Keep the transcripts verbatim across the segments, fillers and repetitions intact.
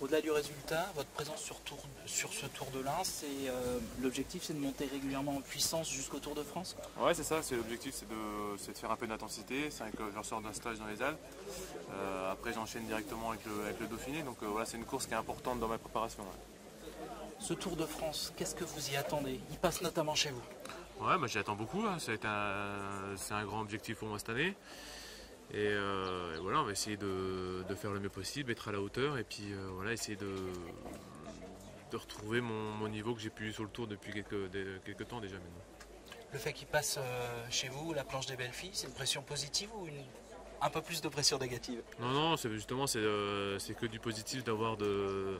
Au-delà du résultat, votre présence sur, tour, sur ce Tour de l'Inde, euh, l'objectif c'est de monter régulièrement en puissance jusqu'au Tour de France quoi. Ouais c'est ça, l'objectif c'est de, de faire un peu d'intensité. C'est vrai que je ressors d'un stage dans les Alpes, euh, après j'enchaîne directement avec le, avec le Dauphiné, donc euh, voilà, c'est une course qui est importante dans ma préparation. Ouais. Ce Tour de France, qu'est-ce que vous y attendez? Il passe notamment chez vous. Ouais, bah, j'y attends beaucoup, hein. C'est un, un grand objectif pour moi cette année. Et, euh, et voilà, on va essayer de, de faire le mieux possible, être à la hauteur et puis euh, voilà, essayer de, de retrouver mon, mon niveau que j'ai pu sur le tour depuis quelques, des, quelques temps déjà maintenant. Le fait qu'il passe euh, chez vous, la planche des belles filles, c'est une pression positive ou une, un peu plus de pression négative? Non, non, justement, c'est euh, que du positif d'avoir de...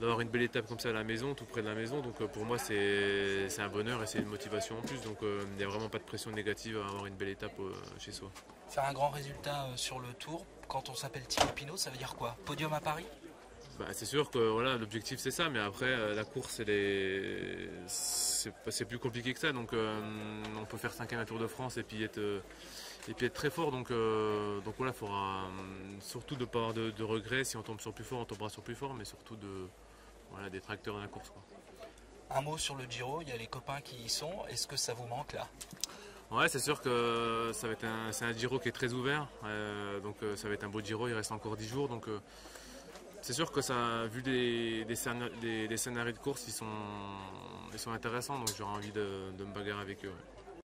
d'avoir une belle étape comme ça à la maison, tout près de la maison, donc pour moi c'est un bonheur et c'est une motivation en plus, donc euh, il n'y a vraiment pas de pression négative à avoir une belle étape euh, chez soi. Faire un grand résultat euh, sur le tour, quand on s'appelle Thibaut Pinot, ça veut dire quoi? Podium à Paris? Bah, c'est sûr que voilà, l'objectif c'est ça, mais après euh, la course les... c'est plus compliqué que ça, donc euh, on peut faire cinquième à Tour de France et puis être, euh, et puis être très fort, donc, euh, donc voilà, il faudra euh, surtout de ne pas avoir de, de regrets, si on tombe sur plus fort, on tombera sur plus fort, mais surtout de... Voilà, des tracteurs dans la course, quoi. Un mot sur le Giro, il y a les copains qui y sont, est-ce que ça vous manque là? Ouais, c'est sûr que ça va être un, c'est un Giro qui est très ouvert, euh, donc ça va être un beau Giro, il reste encore dix jours, donc euh, c'est sûr que ça, vu les, les, scénari les, les scénarios de course, ils sont, ils sont intéressants, donc j'aurais envie de, de me bagarrer avec eux. Ouais.